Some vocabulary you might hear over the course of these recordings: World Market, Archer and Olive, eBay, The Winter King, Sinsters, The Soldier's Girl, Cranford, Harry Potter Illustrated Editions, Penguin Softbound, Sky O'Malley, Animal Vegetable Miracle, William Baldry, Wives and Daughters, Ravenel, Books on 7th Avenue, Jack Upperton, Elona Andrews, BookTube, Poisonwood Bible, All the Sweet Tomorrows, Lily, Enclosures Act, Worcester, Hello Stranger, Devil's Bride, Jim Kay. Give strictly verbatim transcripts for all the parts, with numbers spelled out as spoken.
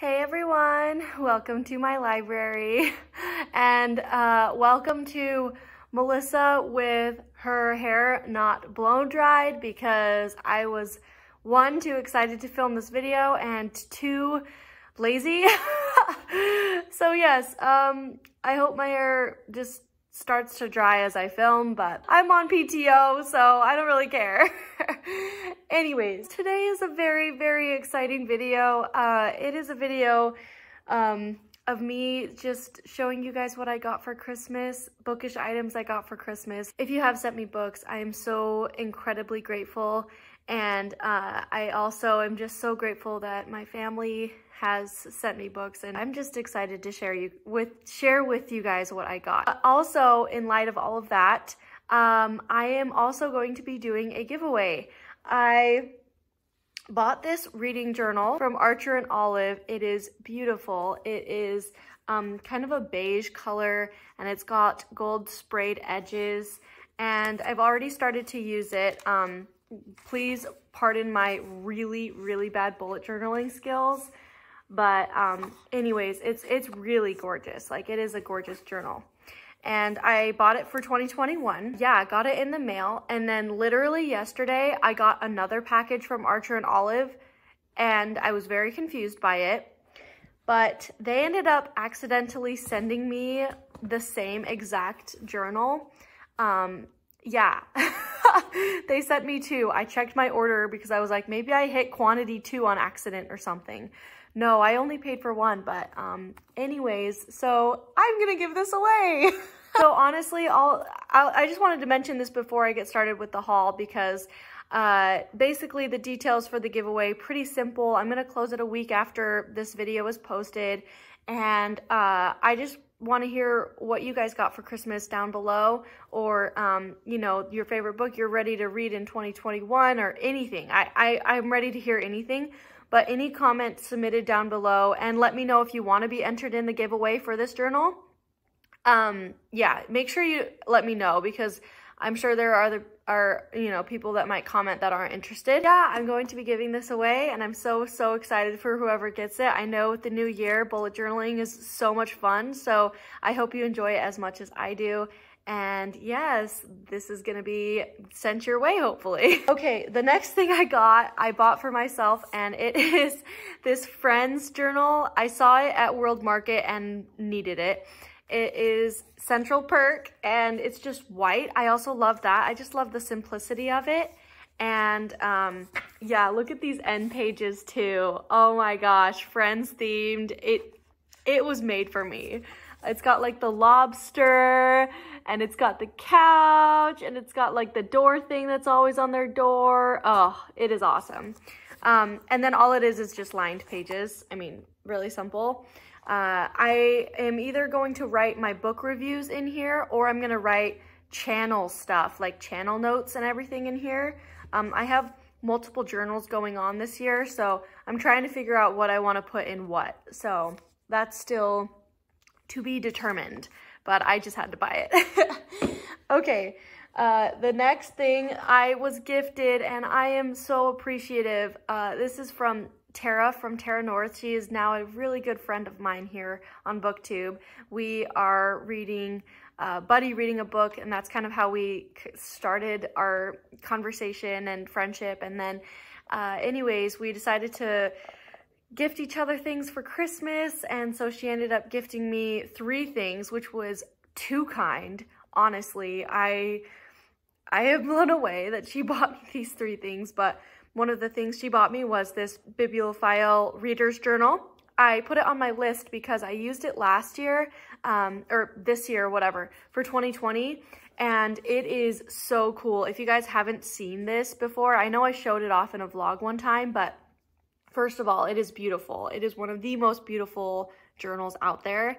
Hey everyone, welcome to my library and uh, welcome to Melissa with her hair not blow dried, because I was one, too excited to film this video, and two, lazy. So yes, um, I hope my hair just starts to dry as I film, but I'm on P T O, so I don't really care. Anyways, today is a very, very exciting video. Uh, it is a video um, of me just showing you guys what I got for Christmas, bookish items I got for Christmas. If you have sent me books, I am so incredibly grateful. And uh, I also am just so grateful that my family has sent me books, and I'm just excited to share you with share with you guys what I got. Also, in light of all of that, um, I am also going to be doing a giveaway. I bought this reading journal from Archer and Olive. It is beautiful. It is um, kind of a beige color, and it's got gold sprayed edges, and I've already started to use it. Um, please pardon my really, really bad bullet journaling skills. But um, anyways, it's it's really gorgeous. Like, it is a gorgeous journal. And I bought it for twenty twenty-one. Yeah, I got it in the mail. And then literally yesterday, I got another package from Archer and Olive, and I was very confused by it. But they ended up accidentally sending me the same exact journal. Um, yeah, they sent me two. I checked my order because I was like, maybe I hit quantity two on accident or something. No, I only paid for one, but um, anyways, so I'm gonna give this away. So honestly, I'll, I'll, I just wanted to mention this before I get started with the haul, because uh, basically the details for the giveaway, pretty simple. I'm gonna close it a week after this video is posted, and uh, I just wanna hear what you guys got for Christmas down below, or um, you know, your favorite book you're ready to read in twenty twenty-one, or anything. I, I, I'm ready to hear anything. But any comments submitted down below, and let me know if you want to be entered in the giveaway for this journal. Um, yeah, make sure you let me know, because I'm sure there are other, are, you know, people that might comment that aren't interested. Yeah, I'm going to be giving this away, and I'm so, so excited for whoever gets it. I know with the new year, bullet journaling is so much fun, so I hope you enjoy it as much as I do. And yes, this is gonna be sent your way, hopefully. Okay, the next thing I got, I bought for myself, and it is this Friends journal. I saw it at World Market and needed it. It is Central Perk, and it's just white. I also love that. I just love the simplicity of it. And um, yeah, look at these end pages too. Oh my gosh, Friends themed. It, it was made for me. It's got like the lobster, and it's got the couch, and it's got like the door thing that's always on their door. Oh, it is awesome. Um, and then all it is is just lined pages. I mean, really simple. Uh, I am either going to write my book reviews in here, or I'm going to write channel stuff, like channel notes and everything in here. Um, I have multiple journals going on this year, so I'm trying to figure out what I want to put in what. So that's still to be determined, but I just had to buy it. Okay, uh, the next thing I was gifted, and I am so appreciative. Uh, this is from Tara, from Tara North. She is now a really good friend of mine here on BookTube. We are reading, uh, buddy reading a book, and that's kind of how we started our conversation and friendship. And then uh, anyways, we decided to gift each other things for Christmas, and so she ended up gifting me three things, which was too kind. Honestly, I I am blown away that she bought me these three things, but one of the things she bought me was this Bibliophile Reader's Journal. I put it on my list because I used it last year, um, or this year, whatever, for twenty twenty, and it is so cool. If you guys haven't seen this before, I know I showed it off in a vlog one time, but first of all, it is beautiful. It is one of the most beautiful journals out there.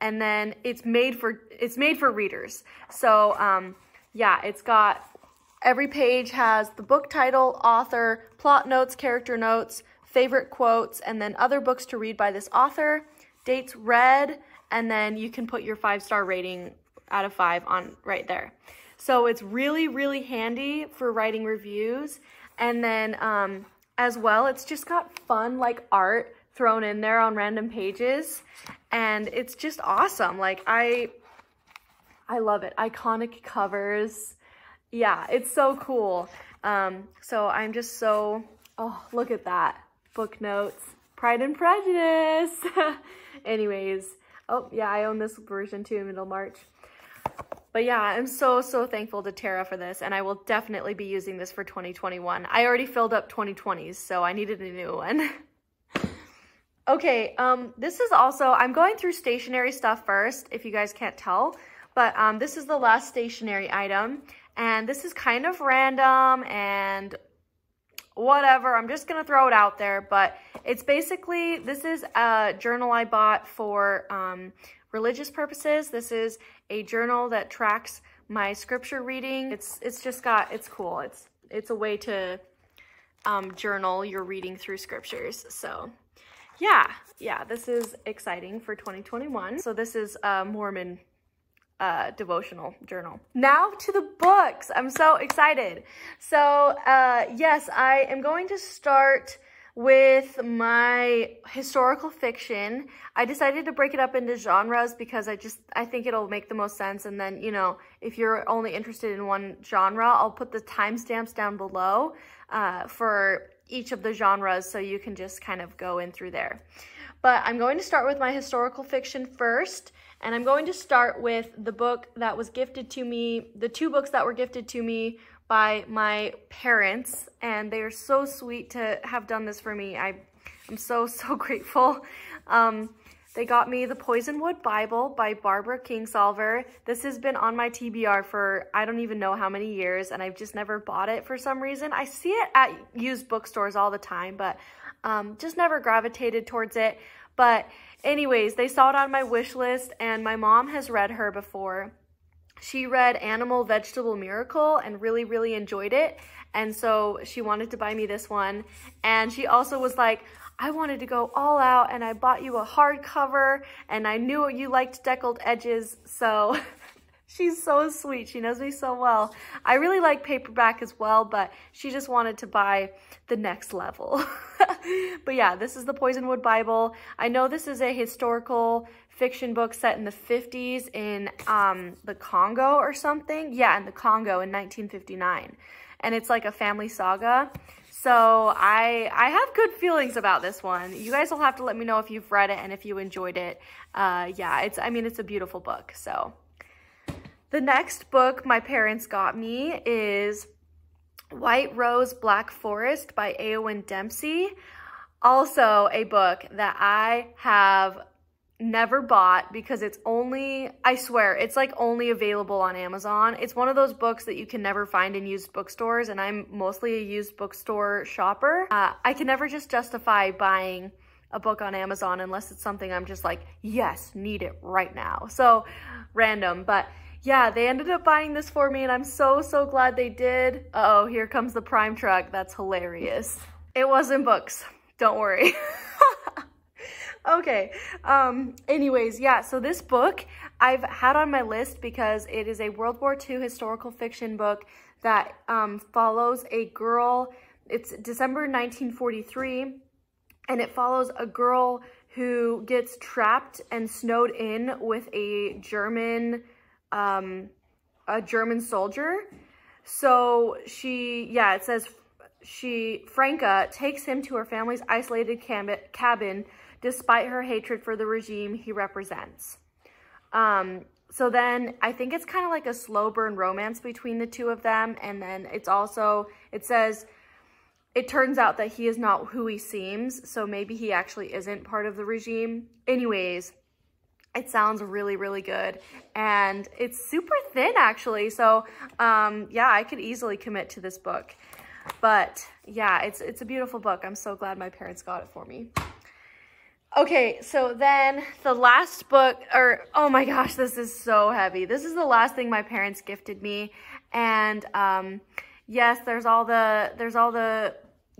And then it's made for, it's made for readers. So um, yeah, it's got, every page has the book title, author, plot notes, character notes, favorite quotes, and then other books to read by this author, dates read, and then you can put your five-star rating out of five on right there. So it's really, really handy for writing reviews. And then um, as well, it's just got fun, like, art thrown in there on random pages, and it's just awesome. Like, I, I love it. Iconic covers. Yeah, it's so cool. Um, so I'm just so, oh, look at that. Book notes, Pride and Prejudice. Anyways, oh yeah, I own this version too, Middlemarch. But yeah, I'm so, so thankful to Tara for this, and I will definitely be using this for twenty twenty-one. I already filled up twenty twenties, so I needed a new one. Okay, um, this is also, I'm going through stationery stuff first, if you guys can't tell, but um, this is the last stationery item, and this is kind of random and whatever. I'm just gonna throw it out there, but it's basically, this is a journal I bought for um, religious purposes. This is a journal that tracks my scripture reading. It's it's just got, it's cool. It's it's a way to um, journal your reading through scriptures. So yeah, yeah, this is exciting for twenty twenty-one. So this is a Mormon uh, devotional journal. Now to the books. I'm so excited. So uh, yes, I am going to start with my historical fiction. I decided to break it up into genres because I just, I think it'll make the most sense. And then, you know, if you're only interested in one genre, I'll put the timestamps down below uh, for each of the genres, so you can just kind of go in through there. But I'm going to start with my historical fiction first. And I'm going to start with the book that was gifted to me, the two books that were gifted to me by my parents, and they are so sweet to have done this for me. I, I'm so, so grateful. Um, they got me the Poisonwood Bible by Barbara Kingsolver. This has been on my T B R for I don't even know how many years, and I've just never bought it for some reason. I see it at used bookstores all the time, but um, just never gravitated towards it. But anyways, they saw it on my wish list, and my mom has read her before. She read Animal Vegetable Miracle and really, really enjoyed it. And so she wanted to buy me this one. And she also was like, I wanted to go all out, and I bought you a hardcover, and I knew you liked deckled edges. So she's so sweet. She knows me so well. I really like paperback as well, but she just wanted to buy the next level. But yeah, this is the Poisonwood Bible. I know this is a historical fiction book set in the fifties in um, the Congo or something. Yeah, in the Congo in nineteen fifty-nine. And it's like a family saga. So I, I have good feelings about this one. You guys will have to let me know if you've read it and if you enjoyed it. Uh, yeah, it's, I mean, it's a beautiful book. So the next book my parents got me is White Rose Black Forest by Eowyn Dempsey. Also a book that I have never bought because it's only, I swear, it's like only available on Amazon. It's one of those books that you can never find in used bookstores, and I'm mostly a used bookstore shopper. Uh, I can never just justify buying a book on Amazon unless it's something I'm just like, yes, need it right now. So random, but yeah, they ended up buying this for me, and I'm so, so glad they did. Uh-oh, here comes the Prime truck. That's hilarious. It was in books. Don't worry. Okay, um, anyways, yeah, so this book I've had on my list because it is a World War Two historical fiction book that um, follows a girl. It's December nineteen forty-three, and it follows a girl who gets trapped and snowed in with a German, um, a German soldier. So she, yeah, it says she, Franca, takes him to her family's isolated cabin despite her hatred for the regime he represents. Um, so then I think it's kind of like a slow burn romance between the two of them. And then it's also, it says, it turns out that he is not who he seems. So maybe he actually isn't part of the regime. Anyways, it sounds really, really good. And it's super thin actually. So um, yeah, I could easily commit to this book. But yeah, it's, it's a beautiful book. I'm so glad my parents got it for me. Okay, so then the last book, or oh my gosh, this is so heavy. This is the last thing my parents gifted me, and um, yes, there's all the there's all the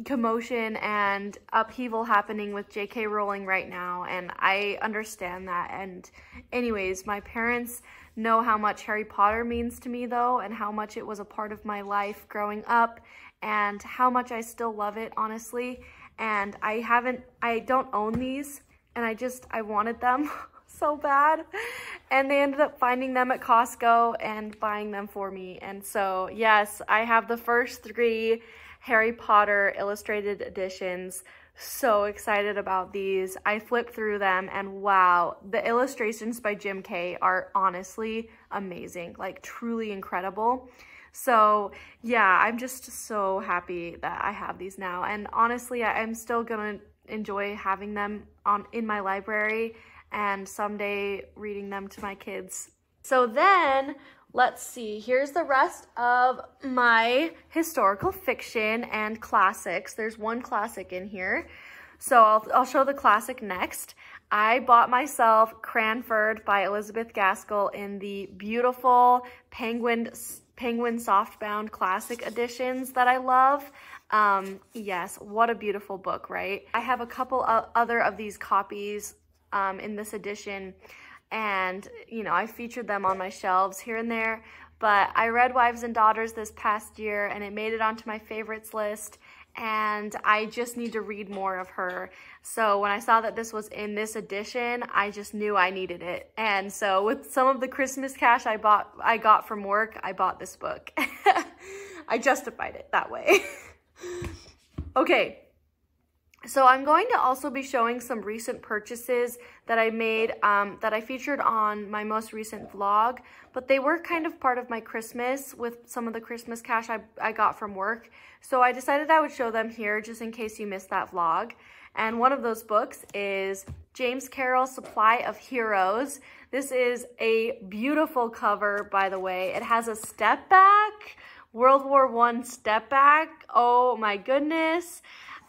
commotion and upheaval happening with J K Rowling right now, and I understand that. And anyways, my parents know how much Harry Potter means to me though, and how much it was a part of my life growing up, and how much I still love it, honestly. and I haven't, I don't own these, and I just, I wanted them so bad, and they ended up finding them at Costco and buying them for me. And so yes, I have the first three Harry Potter Illustrated Editions. So excited about these. I flipped through them and wow, the illustrations by Jim Kay are honestly amazing, like truly incredible. So yeah, I'm just so happy that I have these now. And honestly, I'm still gonna enjoy having them on in my library and someday reading them to my kids. So then, let's see, here's the rest of my historical fiction and classics. There's one classic in here. So I'll, I'll show the classic next. I bought myself Cranford by Elizabeth Gaskell in the beautiful Penguin, Penguin Softbound classic editions that I love. Um, yes, what a beautiful book, right? I have a couple of other of these copies um, in this edition. And, you know, I featured them on my shelves here and there, but I read Wives and Daughters this past year and it made it onto my favorites list, and I just need to read more of her. So when I saw that this was in this edition, I just knew I needed it. And so with some of the Christmas cash I bought, I got from work, I bought this book. I justified it that way. Okay. So I'm going to also be showing some recent purchases that I made um, that I featured on my most recent vlog, but they were kind of part of my Christmas with some of the Christmas cash I, I got from work. So I decided I would show them here just in case you missed that vlog. And one of those books is James Carroll's Supply of Heroes. This is a beautiful cover, by the way. It has a step back, World War One step back. Oh my goodness.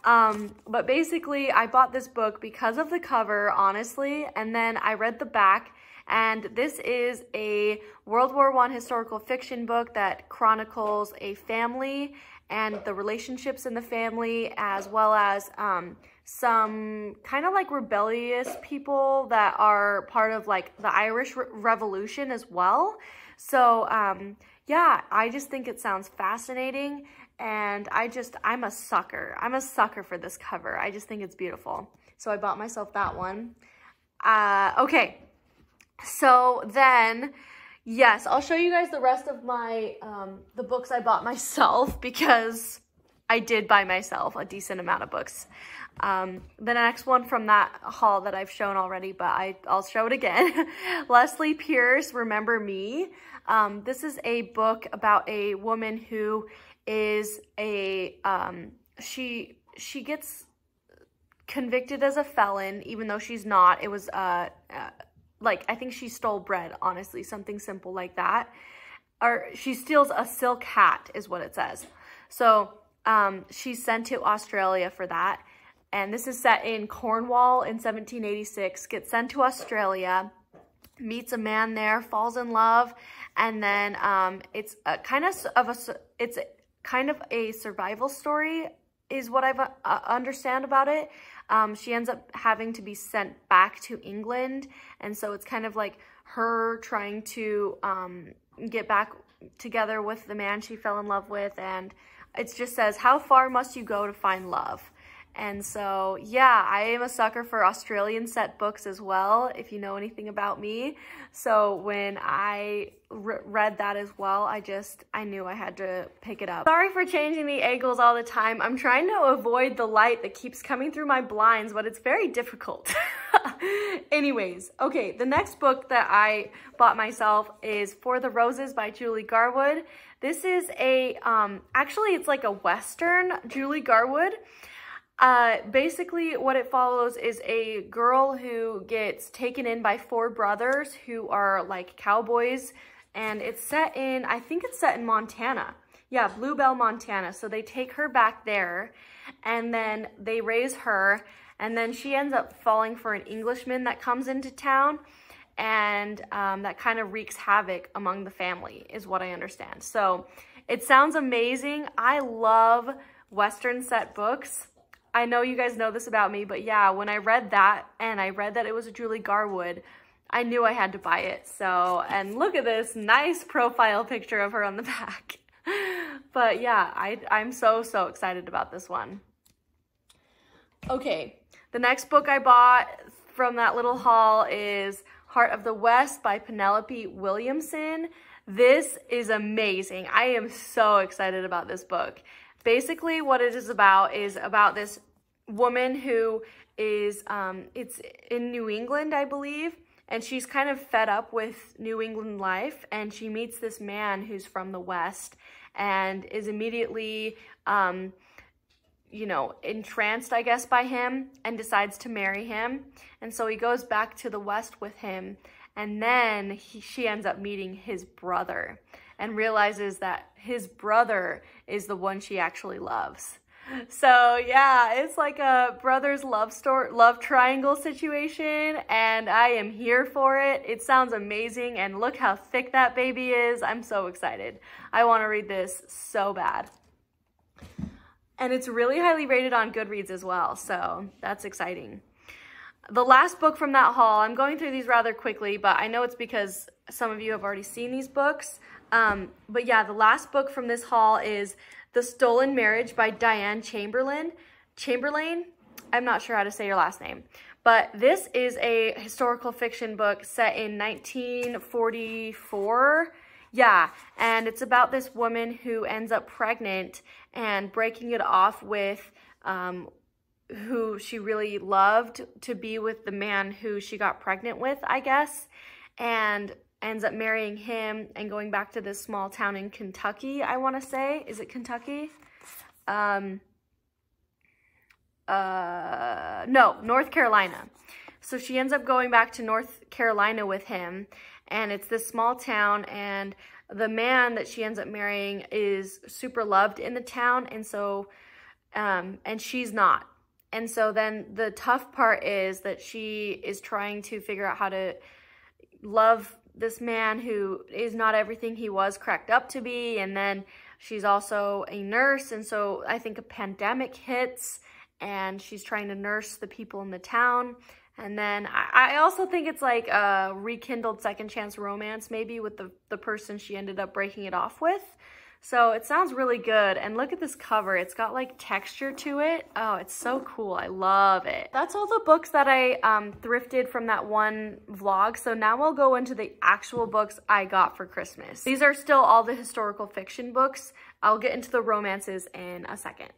Um, but basically I bought this book because of the cover, honestly, and then I read the back, and this is a World War One historical fiction book that chronicles a family and the relationships in the family, as well as um, some kind of like rebellious people that are part of like the Irish Re- Revolution as well. So um, yeah, I just think it sounds fascinating. And I just, I'm a sucker. I'm a sucker for this cover. I just think it's beautiful. So I bought myself that one. Uh, okay. So then, yes, I'll show you guys the rest of my, um, the books I bought myself, because I did buy myself a decent amount of books. Um, the next one from that haul that I've shown already, but I, I'll show it again. Leslie Pierce, Remember Me. Um, this is a book about a woman who is a, um, she, she gets convicted as a felon, even though she's not. It was, uh, uh, like, I think she stole bread, honestly, something simple like that. Or she steals a silk hat is what it says. So, um, she's sent to Australia for that. And this is set in Cornwall in seventeen eighty-six, gets sent to Australia, meets a man there, falls in love. And then, um, it's a kind of, of a, it's kind of a survival story is what I uh, understand about it. Um, she ends up having to be sent back to England. And so it's kind of like her trying to um, get back together with the man she fell in love with. And it just says, how far must you go to find love? And so, yeah, I am a sucker for Australian set books as well, if you know anything about me. So when I re read that as well, I just, I knew I had to pick it up. Sorry for changing the angles all the time. I'm trying to avoid the light that keeps coming through my blinds, but it's very difficult. Anyways, okay, the next book that I bought myself is For the Roses by Julie Garwood. This is a, um, actually it's like a Western, Julie Garwood. Uh, basically what it follows is a girl who gets taken in by four brothers who are like cowboys, and it's set in, I think it's set in Montana. Yeah, Bluebell, Montana. So they take her back there and then they raise her, and then she ends up falling for an Englishman that comes into town, and um, that kind of wreaks havoc among the family is what I understand. So it sounds amazing. I love Western set books. I know you guys know this about me, but yeah, when I read that and I read that it was a Julie Garwood, I knew I had to buy it. So, and look at this nice profile picture of her on the back. But yeah, I, I'm so, so excited about this one. Okay, the next book I bought from that little haul is Heart of the West by Penelope Williamson. This is amazing. I am so excited about this book. Basically, what it is about is about this woman who is, um, it's in New England, I believe, and she's kind of fed up with New England life, and she meets this man who's from the West and is immediately, um, you know, entranced, I guess, by him and decides to marry him. And so he goes back to the West with him. And then he, she ends up meeting his brother and realizes that his brother is the one she actually loves. So yeah, it's like a brother's love story, love triangle situation, and I am here for it. It sounds amazing, and look how thick that baby is. I'm so excited. I want to read this so bad. And it's really highly rated on Goodreads as well, so that's exciting. The last book from that haul, I'm going through these rather quickly, but I know it's because some of you have already seen these books. Um, but yeah, the last book from this haul is The Stolen Marriage by Diane Chamberlain. Chamberlain? I'm not sure how to say your last name. But this is a historical fiction book set in nineteen forty-four. Yeah, and it's about this woman who ends up pregnant and breaking it off with... Um, who she really loved, to be with the man who she got pregnant with, I guess, and ends up marrying him and going back to this small town in Kentucky, I want to say. Is it Kentucky? Um, uh, no, North Carolina. So she ends up going back to North Carolina with him, and it's this small town, and the man that she ends up marrying is super loved in the town, and so, um, and she's not. And so then the tough part is that she is trying to figure out how to love this man who is not everything he was cracked up to be. And then she's also a nurse. And so I think a pandemic hits and she's trying to nurse the people in the town. And then I also think it's like a rekindled second chance romance, maybe, with the, the person she ended up breaking it off with. So it sounds really good, and look at this cover. It's got like texture to it. Oh, it's so cool, I love it. That's all the books that I um, thrifted from that one vlog, so now we'll go into the actual books I got for Christmas. These are still all the historical fiction books. I'll get into the romances in a second.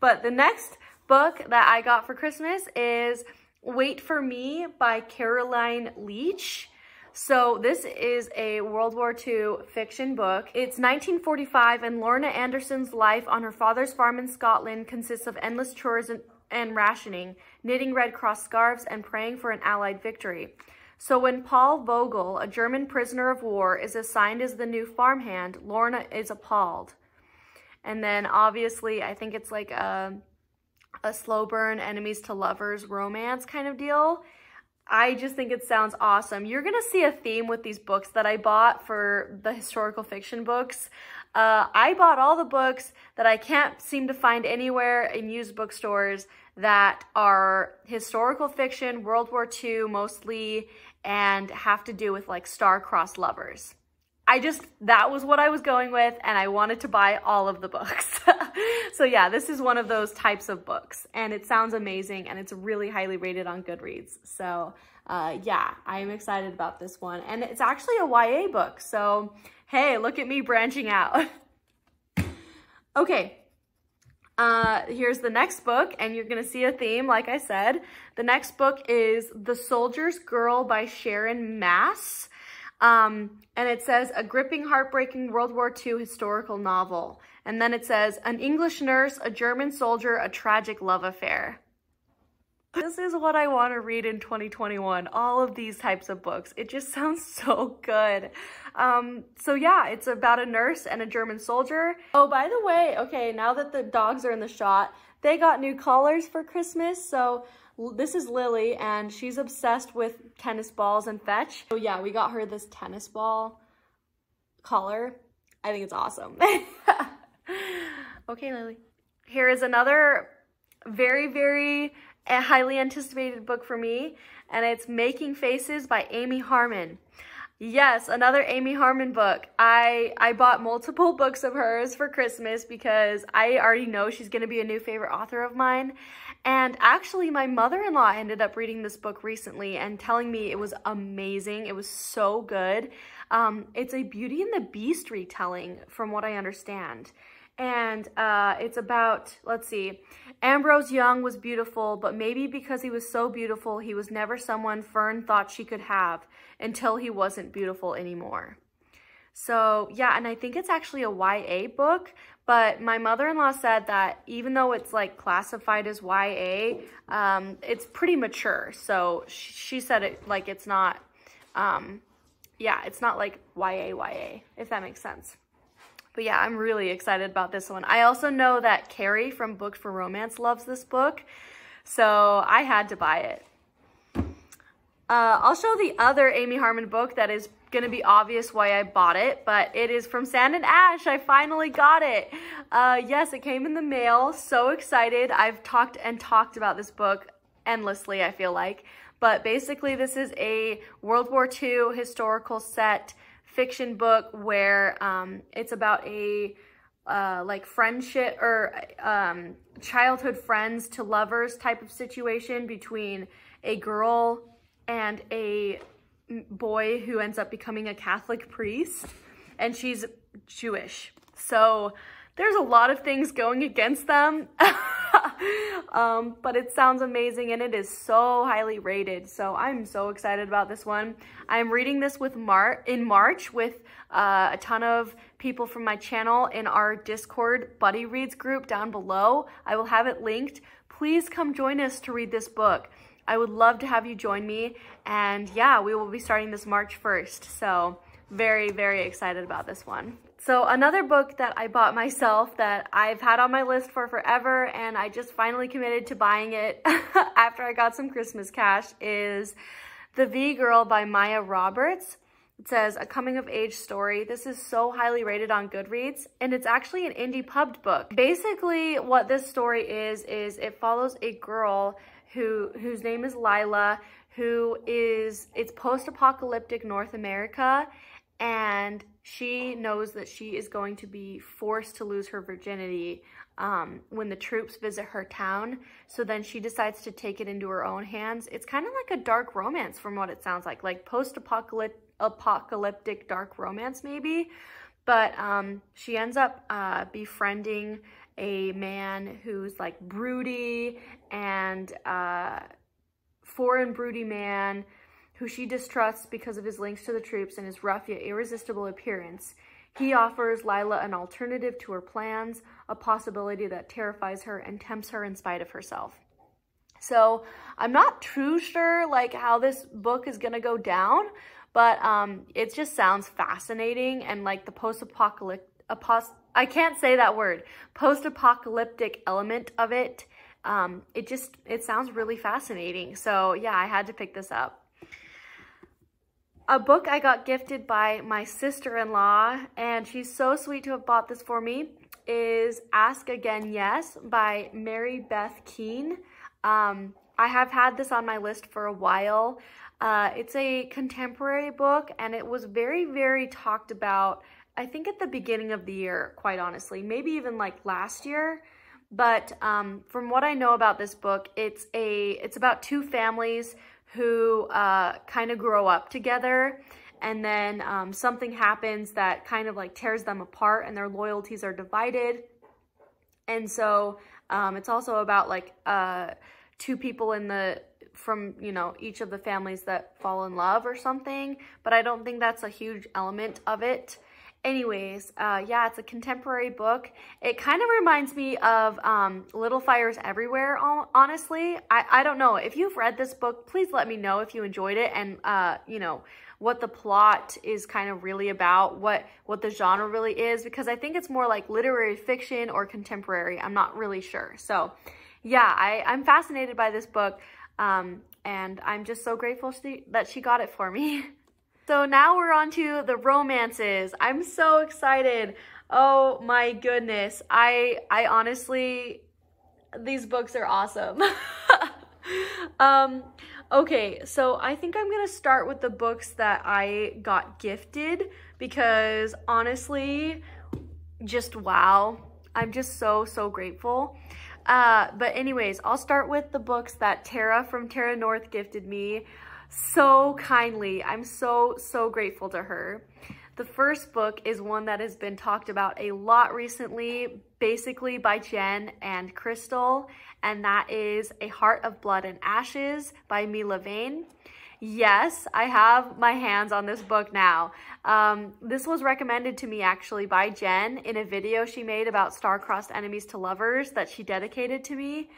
But the next book that I got for Christmas is Wait For Me by Caroline Leach. So this is a World War Two fiction book. It's nineteen forty-five, and Lorna Anderson's life on her father's farm in Scotland consists of endless chores and, and rationing, knitting Red Cross scarves, and praying for an Allied victory. So when Paul Vogel, a German prisoner of war, is assigned as the new farmhand, Lorna is appalled. And then obviously, I think it's like a, a slow burn, enemies to lovers romance kind of deal. I just think it sounds awesome. You're gonna see a theme with these books that I bought for the historical fiction books. Uh, I bought all the books that I can't seem to find anywhere in used bookstores that are historical fiction, World War Two mostly, and have to do with like star-crossed lovers. I just, that was what I was going with, and I wanted to buy all of the books. So yeah, this is one of those types of books, and it sounds amazing, and it's really highly rated on Goodreads. So uh, yeah, I'm excited about this one. And it's actually a Y A book, so hey, look at me branching out. Okay, uh, here's the next book, and you're gonna see a theme, like I said. The next book is The Soldier's Girl by Sharon Mass. Um, and it says, a gripping, heartbreaking World War Two historical novel. And then it says, an English nurse, a German soldier, a tragic love affair. This is what I want to read in twenty twenty-one, all of these types of books. It just sounds so good. Um, so yeah, it's about a nurse and a German soldier. Oh, by the way, okay, now that the dogs are in the shot, they got new collars for Christmas, so... This is Lily, and she's obsessed with tennis balls and fetch. So yeah, we got her this tennis ball collar. I think it's awesome. Okay, Lily. Here is another very, very highly anticipated book for me, and it's Making Faces by Amy Harmon. Yes, another Amy Harmon book. I, I bought multiple books of hers for Christmas because I already know she's going to be a new favorite author of mine. And actually, my mother-in-law ended up reading this book recently and telling me it was amazing. It was so good. Um, it's a Beauty and the Beast retelling, from what I understand. And uh, it's about, let's see, Ambrose Young was beautiful, but maybe because he was so beautiful, he was never someone Fern thought she could have until he wasn't beautiful anymore. So yeah, and I think it's actually a Y A book, but my mother-in-law said that even though it's like classified as Y A, um, it's pretty mature. So she said it like it's not, um, yeah, it's not like Y A Y A, if that makes sense. But yeah, I'm really excited about this one. I also know that Carrie from Booked for Romance loves this book, so I had to buy it. Uh, I'll show the other Amy Harmon book that is going to be obvious why I bought it, but it is From Sand and Ash. I finally got it. Uh, yes, it came in the mail. So excited. I've talked and talked about this book endlessly, I feel like. But basically, this is a World War Two historical set fiction book where um, it's about a uh, like friendship or um, childhood friends to lovers type of situation between a girl and a boy who ends up becoming a Catholic priest, and she's Jewish. So there's a lot of things going against them, um, but it sounds amazing and it is so highly rated. So I'm so excited about this one. I'm reading this with Mar in March with uh, a ton of people from my channel in our Discord Buddy Reads group down below. I will have it linked. Please come join us to read this book. I would love to have you join me. And yeah, we will be starting this March first. So very, very excited about this one. So another book that I bought myself that I've had on my list for forever, and I just finally committed to buying it after I got some Christmas cash, is The V-Girl by Maya Roberts. It says, a coming-of-age story. This is so highly rated on Goodreads, and it's actually an indie pubbed book. Basically, what this story is, is it follows a girl who whose name is Lila, who is, it's post-apocalyptic North America, and she knows that she is going to be forced to lose her virginity um, when the troops visit her town. So then she decides to take it into her own hands. It's kind of like a dark romance from what it sounds like, like post-apocalyptic dark romance maybe. But um, she ends up uh, befriending a man who's like broody and uh, foreign broody man, who she distrusts because of his links to the troops and his rough yet irresistible appearance. He offers Lila an alternative to her plans, a possibility that terrifies her and tempts her in spite of herself. So I'm not too sure like how this book is gonna go down, but um, it just sounds fascinating, and like the post-apocalyptic, I can't say that word, post-apocalyptic element of it, um, it just, it sounds really fascinating. So yeah, I had to pick this up. A book I got gifted by my sister-in-law, and she's so sweet to have bought this for me, is Ask Again Yes by Mary Beth Keene. Um, I have had this on my list for a while. Uh, it's a contemporary book, and it was very, very talked about, I think at the beginning of the year, quite honestly, maybe even like last year. But um, from what I know about this book, it's, a, it's about two families who uh, kind of grow up together, and then um, something happens that kind of like tears them apart and their loyalties are divided. And so um, it's also about like uh, two people in the, from, you know, each of the families that fall in love or something, but I don't think that's a huge element of it. Anyways, uh, yeah, it's a contemporary book. It kind of reminds me of um, Little Fires Everywhere, honestly. I, I don't know. If you've read this book, please let me know if you enjoyed it and, uh, you know, what the plot is kind of really about, what, what the genre really is, because I think it's more like literary fiction or contemporary. I'm not really sure. So, yeah, I, I'm fascinated by this book, um, and I'm just so grateful she, that she got it for me. So now we're on to the romances. I'm so excited. Oh my goodness. I I honestly, these books are awesome. um, Okay, so I think I'm gonna start with the books that I got gifted because honestly, just wow. I'm just so, so grateful. Uh, but anyways, I'll start with the books that Tara from Tara North gifted me so kindly. I'm so, so grateful to her. The first book is one that has been talked about a lot recently, basically by Jen and Crystal, and that is A Heart of Blood and Ashes by Mila Vane. Yes, I have my hands on this book now. Um, this was recommended to me actually by Jen in a video she made about star-crossed enemies to lovers that she dedicated to me.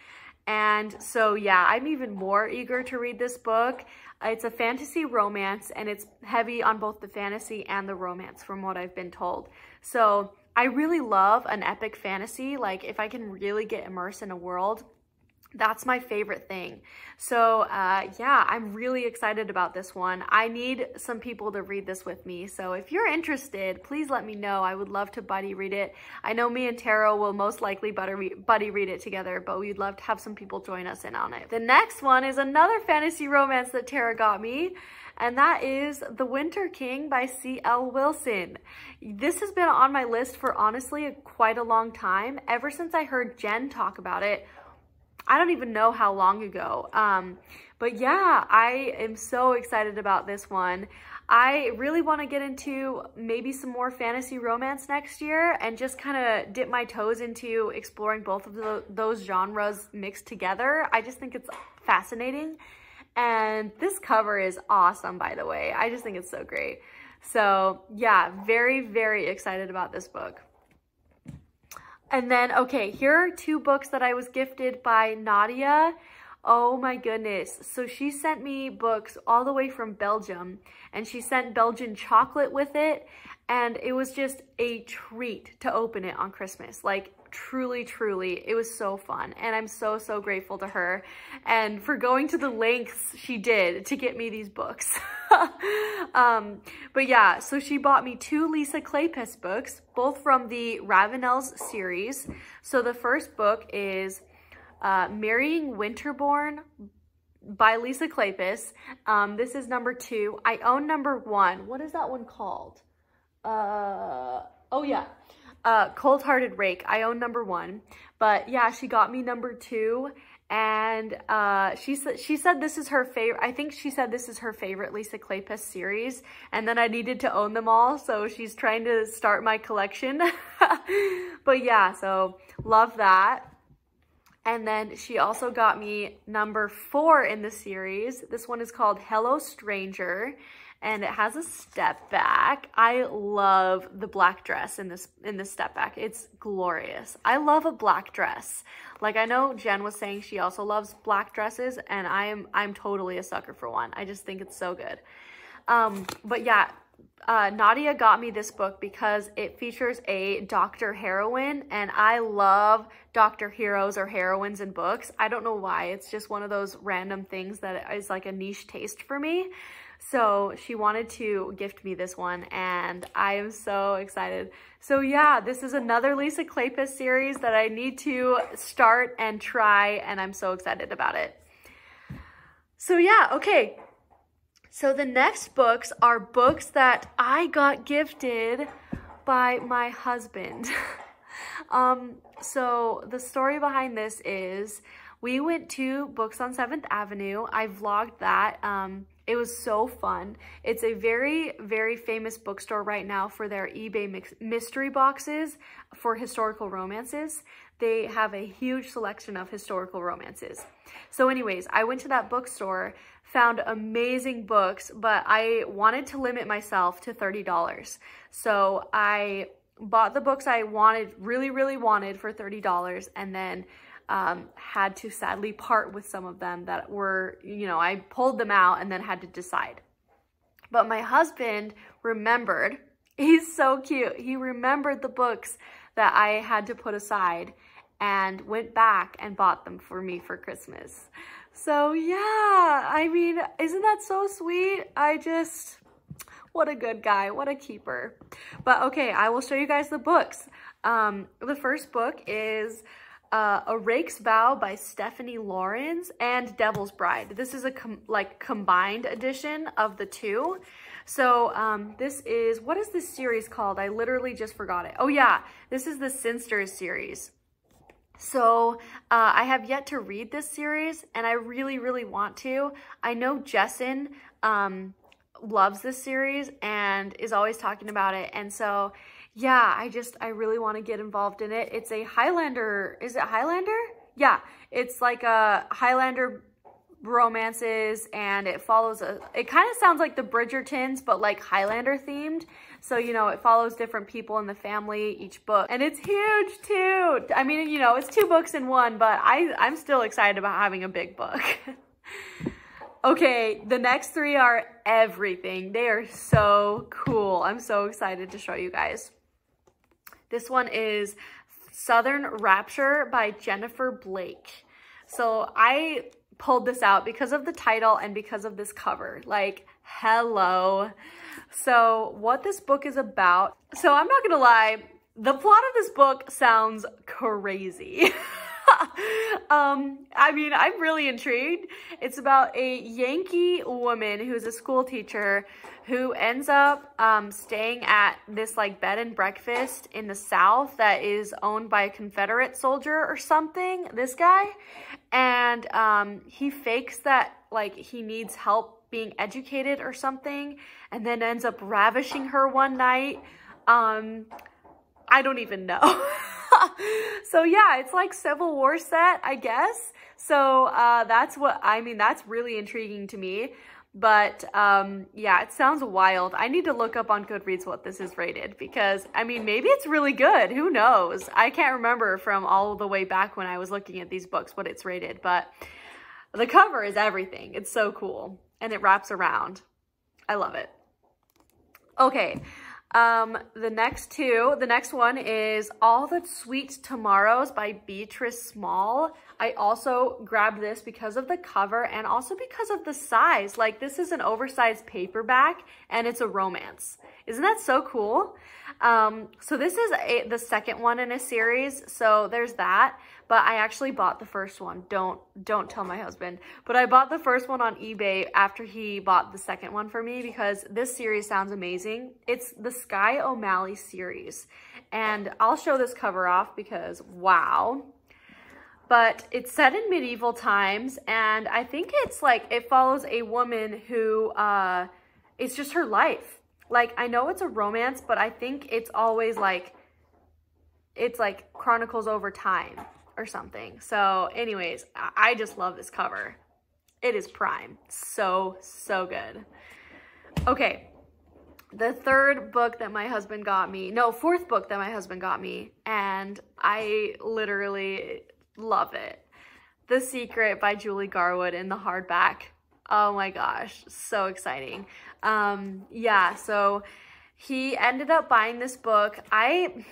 And so yeah, I'm even more eager to read this book. It's a fantasy romance and it's heavy on both the fantasy and the romance from what I've been told. So I really love an epic fantasy. Like if I can really get immersed in a world, that's my favorite thing. So uh, yeah, I'm really excited about this one. I need some people to read this with me. So if you're interested, please let me know. I would love to buddy read it. I know me and Tara will most likely buddy read it together, but we'd love to have some people join us in on it. The next one is another fantasy romance that Tara got me, and that is The Winter King by C L Wilson. This has been on my list for honestly quite a long time, ever since I heard Jen talk about it. I don't even know how long ago, um, but yeah, I am so excited about this one. I really want to get into maybe some more fantasy romance next year and just kind of dip my toes into exploring both of the, those genres mixed together. I just think it's fascinating, and this cover is awesome, by the way. I just think it's so great. So yeah, very, very excited about this book. And then, okay, here are two books that I was gifted by Nadia. Oh my goodness. So she sent me books all the way from Belgium, and she sent Belgian chocolate with it. And it was just a treat to open it on Christmas. Like truly, truly, it was so fun. And I'm so, so grateful to her and for going to the lengths she did to get me these books. um, but yeah, so she bought me two Lisa Kleypas books, both from the Ravenel's series. So the first book is uh, Marrying Winterbourne by Lisa Kleypas. Um, this is number two. I own number one. What is that one called? Uh, oh yeah. Uh, Cold-Hearted Rake. I own number one, but yeah, she got me number two. And uh, she said she said this is her favorite. I think she said this is her favorite Lisa Kleypas series, and then I needed to own them all, so she's trying to start my collection. But yeah, so love that. And then she also got me number four in the series. This one is called Hello Stranger, and it has a step back. I love the black dress in this in this step back. It's glorious. I love a black dress. Like I know Jen was saying she also loves black dresses, and I am I'm totally a sucker for one. I just think it's so good. Um, but yeah, uh, Nadia got me this book because it features a Doctor heroine, and I love Doctor heroes or heroines in books. I don't know why. It's just one of those random things that is like a niche taste for me. So she wanted to gift me this one, and I am so excited. So yeah, this is another Lisa Kleypas series that I need to start and try, and I'm so excited about it. So yeah, okay. So the next books are books that I got gifted by my husband. um, so the story behind this is we went to Books on seventh Avenue. I vlogged that. Um, It was so fun. It's a very, very famous bookstore right now for their eBay mystery boxes for historical romances. They have a huge selection of historical romances. So anyways, I went to that bookstore, found amazing books, but I wanted to limit myself to thirty dollars. So I bought the books I wanted, really, really wanted for thirty dollars, and then Um, had to sadly part with some of them that were, you know, I pulled them out and then had to decide. But my husband remembered, he's so cute, he remembered the books that I had to put aside and went back and bought them for me for Christmas. So yeah, I mean, isn't that so sweet? I just, what a good guy, what a keeper. But okay, I will show you guys the books. Um, the first book is uh, A Rake's Vow by Stephanie Lawrence, and Devil's Bride. This is a com like combined edition of the two. So um, this is, what is this series called? I literally just forgot it. Oh yeah, this is the Sinsters series. So uh, I have yet to read this series, and I really, really want to. I know Jessen um, loves this series and is always talking about it. And so, yeah, I just, I really want to get involved in it. It's a Highlander, is it Highlander? Yeah, it's like a Highlander romances, and it follows a, it kind of sounds like the Bridgertons, but like Highlander themed. So, you know, it follows different people in the family each book, and it's huge too. I mean, you know, it's two books in one, but I, I'm still excited about having a big book. Okay, the next three are everything. They are so cool. I'm so excited to show you guys. This one is Southern Rapture by Jennifer Blake. So I pulled this out because of the title and because of this cover. Like, hello. So what this book is about, so I'm not gonna lie, the plot of this book sounds crazy. um, I mean, I'm really intrigued. It's about a Yankee woman who's a school teacher who ends up um, staying at this like bed and breakfast in the South that is owned by a Confederate soldier or something, this guy. And um, he fakes that like he needs help being educated or something, and then ends up ravishing her one night. Um, I don't even know. So yeah, it's like Civil War set, I guess. So uh, that's what, I mean, that's really intriguing to me. But um, yeah, it sounds wild. I need to look up on Goodreads what this is rated, because I mean, maybe it's really good. Who knows? I can't remember from all the way back when I was looking at these books what it's rated, but the cover is everything. It's so cool. And it wraps around. I love it. Okay. Um, the next two, the next one is All the Sweet Tomorrows by Beatrice Small. I also grabbed this because of the cover and also because of the size. Like, this is an oversized paperback and it's a romance. Isn't that so cool? Um, so this is a, the second one in a series. So there's that, but I actually bought the first one. Don't, don't tell my husband, but I bought the first one on eBay after he bought the second one for me, because this series sounds amazing. It's the Sky O'Malley series, and I'll show this cover off because wow. But it's set in medieval times, and I think it's like, it follows a woman who, uh, it's just her life. Like, I know it's a romance, but I think it's always like, it's like chronicles over time or something. So anyways, I just love this cover. It is prime. So, so good. Okay. The third book that my husband got me, no, fourth book that my husband got me, and I literally love it. The Secret by Julie Garwood in the hardback. Oh my gosh, so exciting. Um, yeah, so he ended up buying this book. I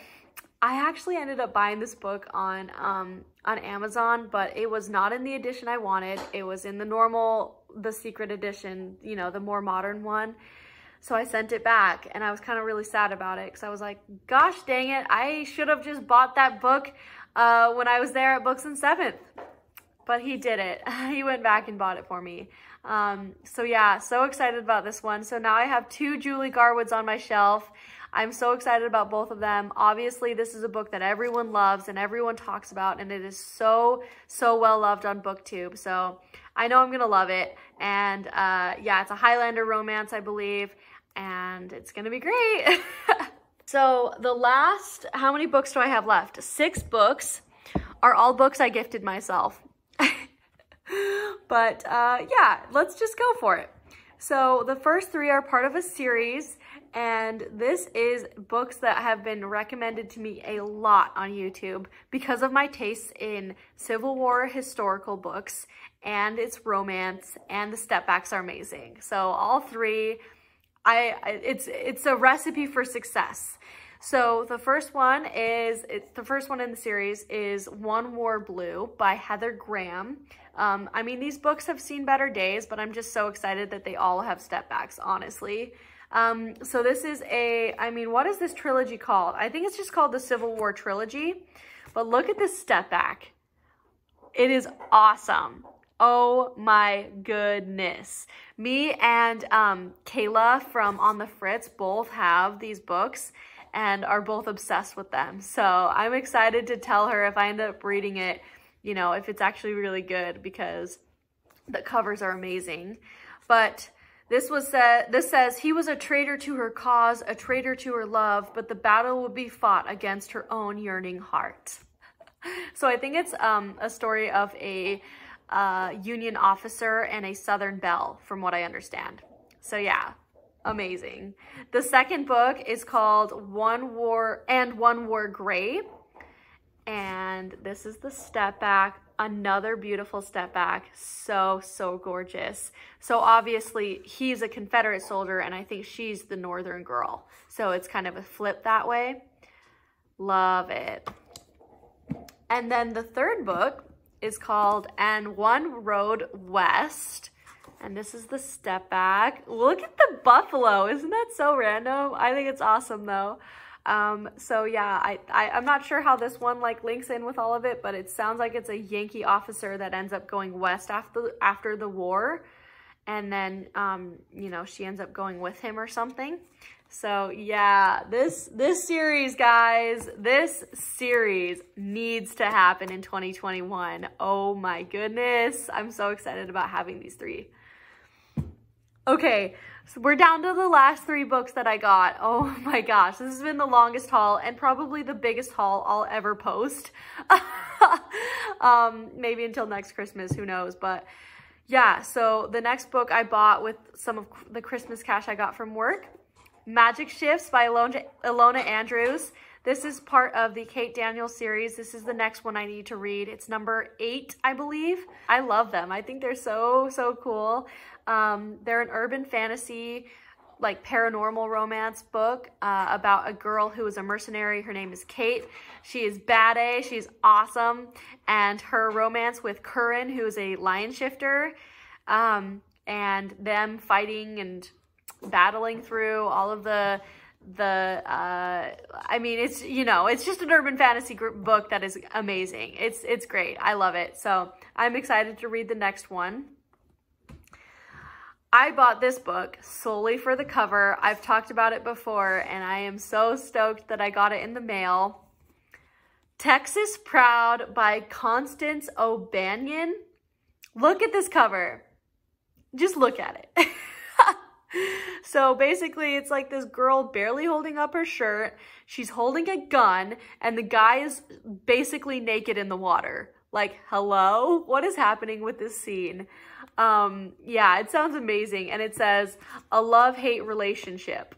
I actually ended up buying this book on, um, on Amazon, but it was not in the edition I wanted. It was in the normal, the Secret edition, you know, the more modern one. So I sent it back, and I was kind of really sad about it, because I was like, gosh dang it, I should have just bought that book uh, when I was there at Books and Seventh. But he did it. He went back and bought it for me. Um, so yeah, so excited about this one. So now I have two Julie Garwoods on my shelf. I'm so excited about both of them. Obviously, this is a book that everyone loves and everyone talks about, and it is so, so well loved on BookTube. So I know I'm going to love it. And uh, yeah, it's a Highlander romance, I believe, and it's going to be great. So the last, how many books do I have left? Six books are all books I gifted myself. But uh, yeah, let's just go for it. So the first three are part of a series, and this is books that have been recommended to me a lot on YouTube because of my tastes in Civil War historical books, and it's romance, and the step backs are amazing. So all three, I, I it's it's a recipe for success. So the first one is, it's the first one in the series is One War Blue by Heather Graham. Um, I mean, these books have seen better days, but I'm just so excited that they all have step backs, honestly. Um, so this is a, I mean, what is this trilogy called? I think it's just called the Civil War Trilogy, But look at this step back. It is awesome. Oh my goodness. Me and um, Kayla from On the Fritz both have these books and are both obsessed with them. So I'm excited to tell her if I end up reading it, you know, if it's actually really good, because the covers are amazing. But this was said, this says, he was a traitor to her cause, a traitor to her love, but the battle would be fought against her own yearning heart. So I think it's um, a story of a uh, Union officer and a Southern belle, from what I understand. So yeah, amazing. The second book is called One War and One War Gray. And this is the step back, another beautiful step back. So, so gorgeous. So obviously he's a Confederate soldier and I think she's the Northern girl. So it's kind of a flip that way. Love it. And then the third book is called And One Road West. And this is the step back. Look at the buffalo. Isn't that so random? I think it's awesome though. Um, so yeah, I, I, I'm not sure how this one like links in with all of it, but it sounds like it's a Yankee officer that ends up going west after, after the war. And then, um, you know, she ends up going with him or something. So yeah, this, this series guys, this series needs to happen in twenty twenty-one. Oh my goodness. I'm so excited about having these three. Okay, so we're down to the last three books that I got. Oh my gosh, this has been the longest haul and probably the biggest haul I'll ever post. um, maybe until next Christmas, who knows. But yeah, so the next book I bought with some of the Christmas cash I got from work, Magic Shifts by Elona, Elona Andrews. This is part of the Kate Daniels series. This is the next one I need to read. It's number eight, I believe. I love them. I think they're so, so cool. Um, they're an urban fantasy, like paranormal romance book uh, about a girl who is a mercenary. Her name is Kate. She is badass. She's awesome. And her romance with Curran, who is a lion shifter, um, and them fighting and battling through all of the the uh I mean, it's, you know, it's just an urban fantasy group book that is amazing. It's it's great. I love it. So I'm excited to read the next one. I bought this book solely for the cover. I've talked about it before and I am so stoked that I got it in the mail. Texas Proud by Constance O'Banion. Look at this cover. Just look at it. So basically it's like this girl barely holding up her shirt. She's holding a gun and the guy is basically naked in the water. Like, hello? What is happening with this scene? Um, yeah, it sounds amazing. And it says, a love-hate relationship.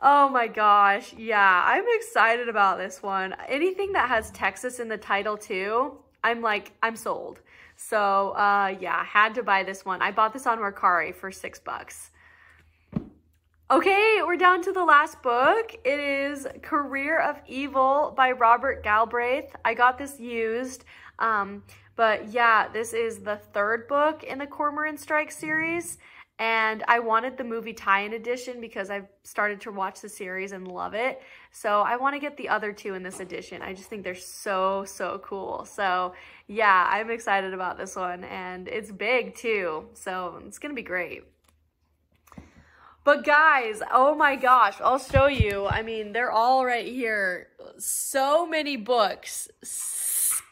Oh my gosh. Yeah, I'm excited about this one. Anything that has Texas in the title too, I'm like, I'm sold. So uh, yeah, had to buy this one. I bought this on Mercari for six bucks. Okay, we're down to the last book. It is Career of Evil by Robert Galbraith. I got this used, um, but yeah, this is the third book in the Cormoran Strike series. And I wanted the movie tie-in edition because I've started to watch the series and love it. So I want to get the other two in this edition. I just think they're so, so cool. So yeah, I'm excited about this one and it's big too. So it's going to be great. But guys, oh my gosh, I'll show you. I mean, they're all right here. So many books.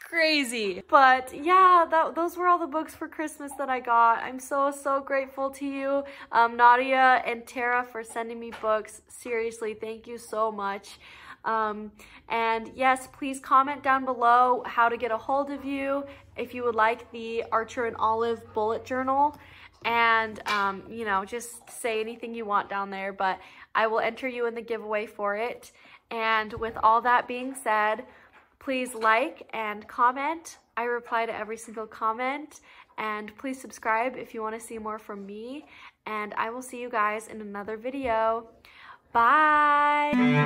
Crazy. But yeah, that, those were all the books for Christmas that I got. I'm so, so grateful to you, um, Nadia and Tara, for sending me books. Seriously, thank you so much. Um, and yes, please comment down below how to get a hold of you if you would like the Archer and Olive bullet journal. And, um, you know, just say anything you want down there, but I will enter you in the giveaway for it. And with all that being said, please like and comment. I reply to every single comment. And please subscribe if you want to see more from me. And I will see you guys in another video. Bye!